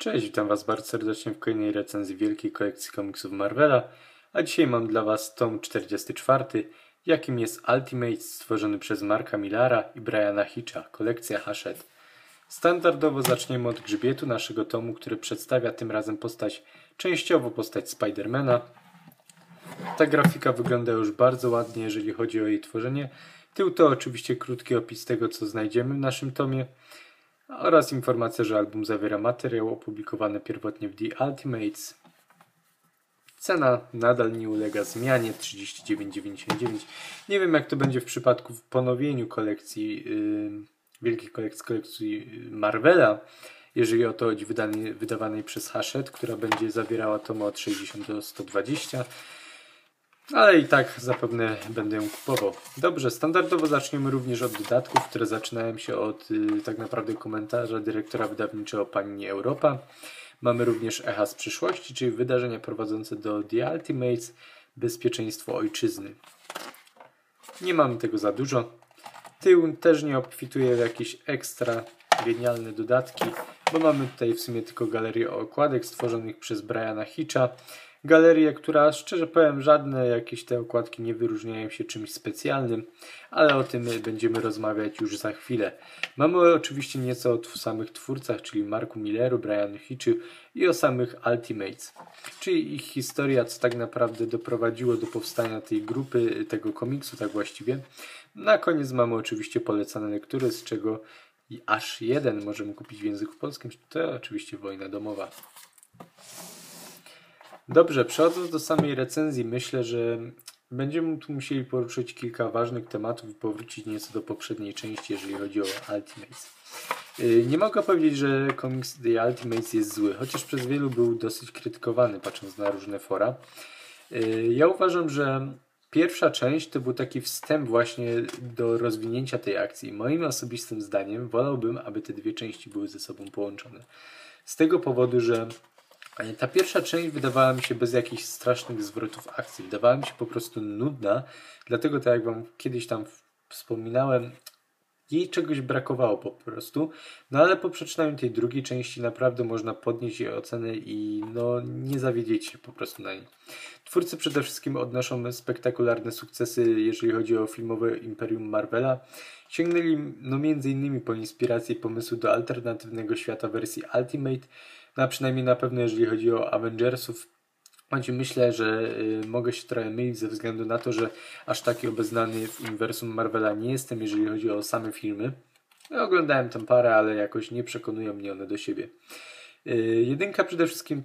Cześć, witam Was bardzo serdecznie w kolejnej recenzji Wielkiej Kolekcji Komiksów Marvela, a dzisiaj mam dla Was tom 44, jakim jest Ultimates, stworzony przez Marka Millera i Bryana Hitcha, kolekcja Hachette. Standardowo zaczniemy od grzbietu naszego tomu, który przedstawia tym razem częściowo postać Spidermana. Ta grafika wygląda już bardzo ładnie, jeżeli chodzi o jej tworzenie. Tył to oczywiście krótki opis tego, co znajdziemy w naszym tomie, oraz informacja, że album zawiera materiał opublikowany pierwotnie w The Ultimates. Cena nadal nie ulega zmianie, 39,99. Nie wiem, jak to będzie w przypadku ponowieniu kolekcji, wielkich kolekcji Marvela, jeżeli o to chodzi, wydawanej przez Hachette, która będzie zawierała tomy od 60 do 120. Ale i tak zapewne będę ją kupował. Dobrze, standardowo zaczniemy również od dodatków, które zaczynają się od tak naprawdę komentarza dyrektora wydawniczego pani Europa. Mamy również echa z przyszłości, czyli wydarzenia prowadzące do The Ultimates, bezpieczeństwo ojczyzny. Nie mamy tego za dużo. Tył też nie obfituje w jakieś ekstra genialne dodatki, bo mamy tutaj w sumie tylko galerię okładek stworzonych przez Bryana Hitcha. Galerię, która, szczerze powiem, żadne jakieś te okładki nie wyróżniają się czymś specjalnym, ale o tym będziemy rozmawiać już za chwilę. Mamy oczywiście nieco o samych twórcach, czyli Marku Milleru, Bryanu Hitchu i o samych Ultimates, czyli ich historia, co tak naprawdę doprowadziło do powstania tej grupy, tego komiksu tak właściwie. Na koniec mamy oczywiście polecane lektury, z czego aż jeden możemy kupić w języku polskim, to oczywiście Wojna Domowa. Dobrze, przechodząc do samej recenzji, myślę, że będziemy tu musieli poruszyć kilka ważnych tematów i powrócić nieco do poprzedniej części, jeżeli chodzi o Ultimates. Nie mogę powiedzieć, że komiks The Ultimates jest zły, chociaż przez wielu był dosyć krytykowany, patrząc na różne fora. Ja uważam, że pierwsza część to był taki wstęp właśnie do rozwinięcia tej akcji. Moim osobistym zdaniem wolałbym, aby te dwie części były ze sobą połączone. Z tego powodu, że ta pierwsza część wydawała mi się bez jakichś strasznych zwrotów akcji. Wydawała mi się po prostu nudna, dlatego tak jak Wam kiedyś tam wspominałem, jej czegoś brakowało po prostu. No ale po przeczytaniu tej drugiej części naprawdę można podnieść jej ocenę i no, nie zawiedzieć się po prostu na niej. Twórcy przede wszystkim odnoszą spektakularne sukcesy, jeżeli chodzi o filmowe Imperium Marvela. Sięgnęli no, m.in. po inspirację pomysłu do alternatywnego świata wersji Ultimate, no, a przynajmniej na pewno jeżeli chodzi o Avengersów, choć myślę, że mogę się trochę mylić ze względu na to, że aż taki obeznany w uniwersum Marvela nie jestem, jeżeli chodzi o same filmy. Ja oglądałem tam parę, ale jakoś nie przekonują mnie one do siebie. Jedynka przede wszystkim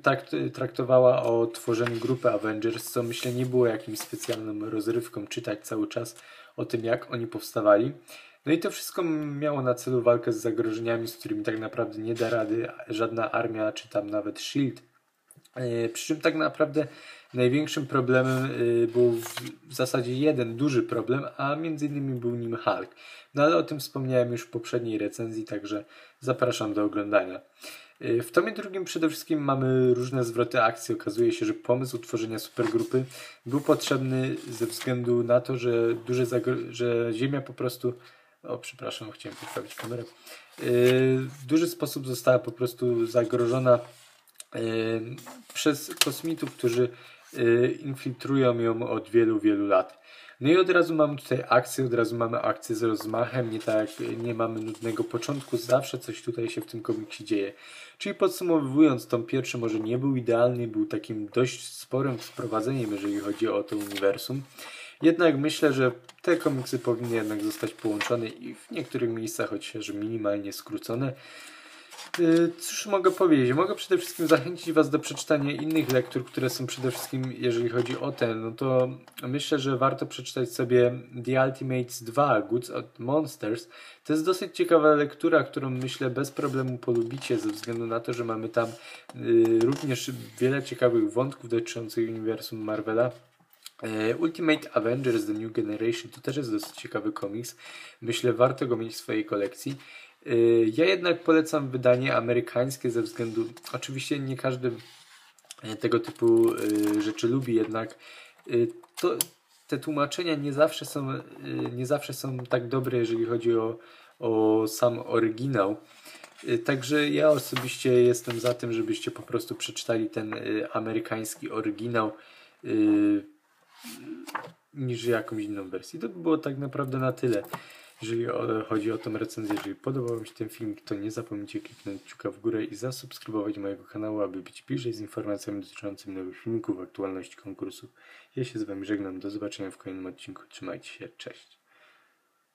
traktowała o tworzeniu grupy Avengers, co myślę nie było jakimś specjalną rozrywką czytać cały czas o tym, jak oni powstawali. No i to wszystko miało na celu walkę z zagrożeniami, z którymi tak naprawdę nie da rady żadna armia, czy tam nawet Shield. Przy czym tak naprawdę największym problemem był w zasadzie jeden duży problem, a między innymi był nim Hulk. No ale o tym wspomniałem już w poprzedniej recenzji, także zapraszam do oglądania. W tomie drugim przede wszystkim mamy różne zwroty akcji. Okazuje się, że pomysł utworzenia supergrupy był potrzebny ze względu na to, że, Ziemia po prostu... O, przepraszam, chciałem poprawić kamerę. W duży sposób została po prostu zagrożona przez kosmitów, którzy infiltrują ją od wielu, wielu lat. No i od razu mamy tutaj akcję, od razu mamy akcję z rozmachem, nie mamy nudnego początku, zawsze coś tutaj się w tym komiksie dzieje. Czyli podsumowując, tom pierwszy może nie był idealny, był takim dość sporym wprowadzeniem, jeżeli chodzi o to uniwersum. Jednak myślę, że te komiksy powinny jednak zostać połączone i w niektórych miejscach chociaż minimalnie skrócone. Cóż mogę powiedzieć? Mogę przede wszystkim zachęcić Was do przeczytania innych lektur, które są przede wszystkim, jeżeli chodzi o ten, no to myślę, że warto przeczytać sobie The Ultimates 2, Goods od Monsters. To jest dosyć ciekawa lektura, którą myślę bez problemu polubicie, ze względu na to, że mamy tam również wiele ciekawych wątków dotyczących uniwersum Marvela. Ultimate Avengers The New Generation to też jest dosyć ciekawy komiks. Myślę, warto go mieć w swojej kolekcji. Ja jednak polecam wydanie amerykańskie ze względu... Oczywiście nie każdy tego typu rzeczy lubi, jednak te tłumaczenia nie zawsze są tak dobre, jeżeli chodzi o sam oryginał. Także ja osobiście jestem za tym, żebyście po prostu przeczytali ten amerykański oryginał niż jakąś inną wersję. To by było tak naprawdę na tyle, jeżeli chodzi o tą recenzję. Jeżeli podobał mi się ten filmik, to nie zapomnijcie kliknąć kciuka w górę i zasubskrybować mojego kanału, aby być bliżej z informacjami dotyczącymi nowych filmików, aktualności konkursów. Ja się z Wami żegnam, do zobaczenia w kolejnym odcinku. Trzymajcie się, cześć!